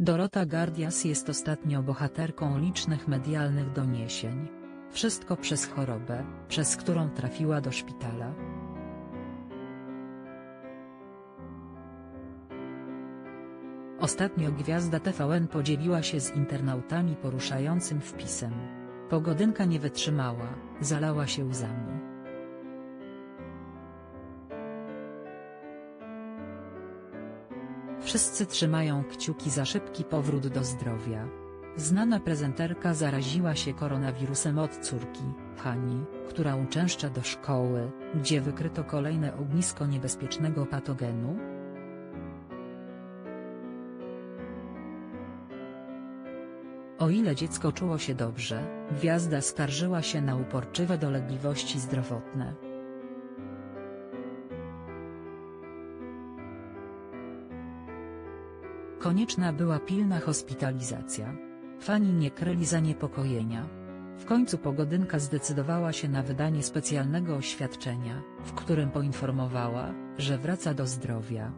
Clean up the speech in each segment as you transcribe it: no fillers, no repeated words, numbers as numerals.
Dorota Gardias jest ostatnio bohaterką licznych medialnych doniesień. Wszystko przez chorobę, przez którą trafiła do szpitala. Ostatnio gwiazda TVN podzieliła się z internautami poruszającym wpisem. Pogodynka nie wytrzymała, zalała się łzami. Wszyscy trzymają kciuki za szybki powrót do zdrowia. Znana prezenterka zaraziła się koronawirusem od córki, Hani, która uczęszcza do szkoły, gdzie wykryto kolejne ognisko niebezpiecznego patogenu. O ile dziecko czuło się dobrze, gwiazda skarżyła się na uporczywe dolegliwości zdrowotne. Konieczna była pilna hospitalizacja. Fani nie kryli zaniepokojenia. W końcu pogodynka zdecydowała się na wydanie specjalnego oświadczenia, w którym poinformowała, że wraca do zdrowia.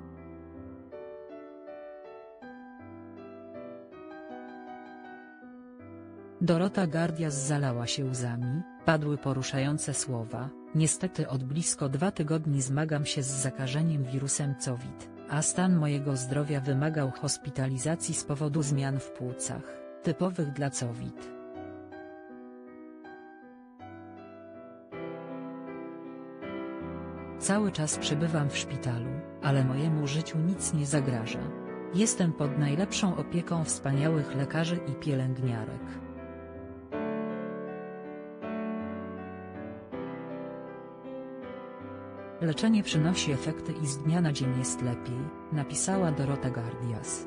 Dorota Gardias zalała się łzami, padły poruszające słowa: niestety od blisko 2 tygodni zmagam się z zakażeniem wirusem COVID, a stan mojego zdrowia wymagał hospitalizacji z powodu zmian w płucach, typowych dla COVID. Cały czas przebywam w szpitalu, ale mojemu życiu nic nie zagraża. Jestem pod najlepszą opieką wspaniałych lekarzy i pielęgniarek. Leczenie przynosi efekty i z dnia na dzień jest lepiej, napisała Dorota Gardias.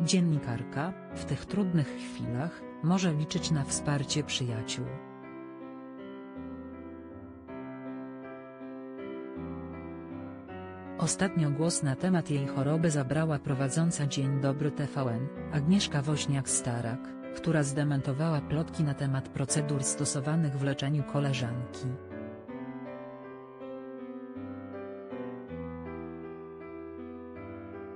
Dziennikarka, w tych trudnych chwilach, może liczyć na wsparcie przyjaciół. Ostatnio głos na temat jej choroby zabrała prowadząca Dzień Dobry TVN, Agnieszka Woźniak-Starak, która zdementowała plotki na temat procedur stosowanych w leczeniu koleżanki.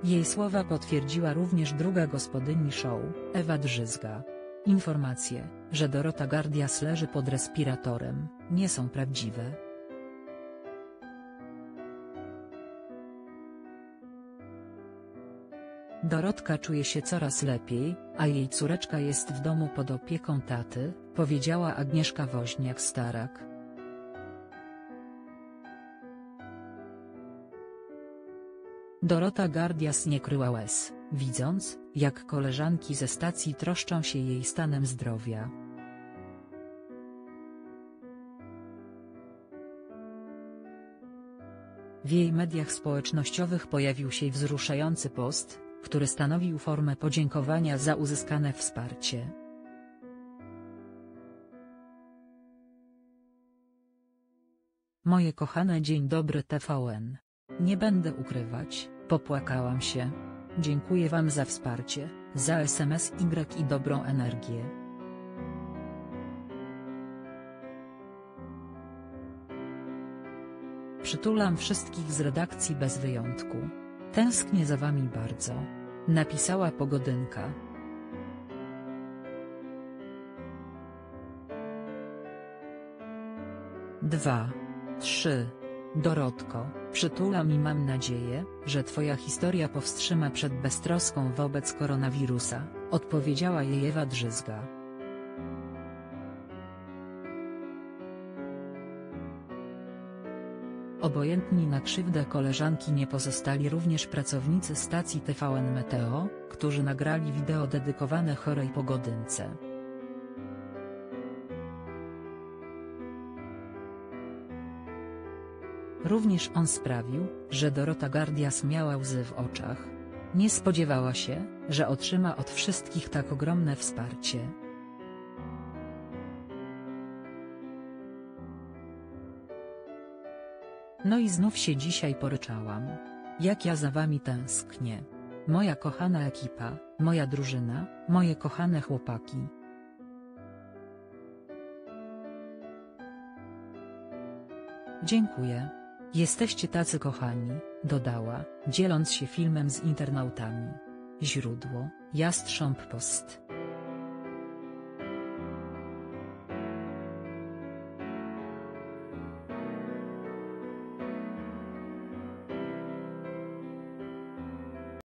Jej słowa potwierdziła również druga gospodyni show, Ewa Drzyzga. Informacje, że Dorota Gardias leży pod respiratorem, nie są prawdziwe. Dorotka czuje się coraz lepiej, a jej córeczka jest w domu pod opieką taty, powiedziała Agnieszka Woźniak-Starak. Dorota Gardias nie kryła łez, widząc, jak koleżanki ze stacji troszczą się jej stanem zdrowia. W jej mediach społecznościowych pojawił się wzruszający post, który stanowił formę podziękowania za uzyskane wsparcie. Moje kochane Dzień Dobry TVN. Nie będę ukrywać, popłakałam się. Dziękuję wam za wsparcie, za SMS i dobrą energię. Przytulam wszystkich z redakcji bez wyjątku. Tęsknię za wami bardzo, napisała pogodynka. Dorotko, przytulam i mam nadzieję, że twoja historia powstrzyma przed beztroską wobec koronawirusa, odpowiedziała jej Ewa Drzyzga. Obojętni na krzywdę koleżanki nie pozostali również pracownicy stacji TVN Meteo, którzy nagrali wideo dedykowane chorej pogodynce. Również on sprawił, że Dorota Gardias miała łzy w oczach. Nie spodziewała się, że otrzyma od wszystkich tak ogromne wsparcie. No i znów się dzisiaj poryczałam. Jak ja za wami tęsknię. Moja kochana ekipa, moja drużyna, moje kochane chłopaki. Dziękuję. Jesteście tacy kochani, dodała, dzieląc się filmem z internautami. Źródło: Jastrząb Post.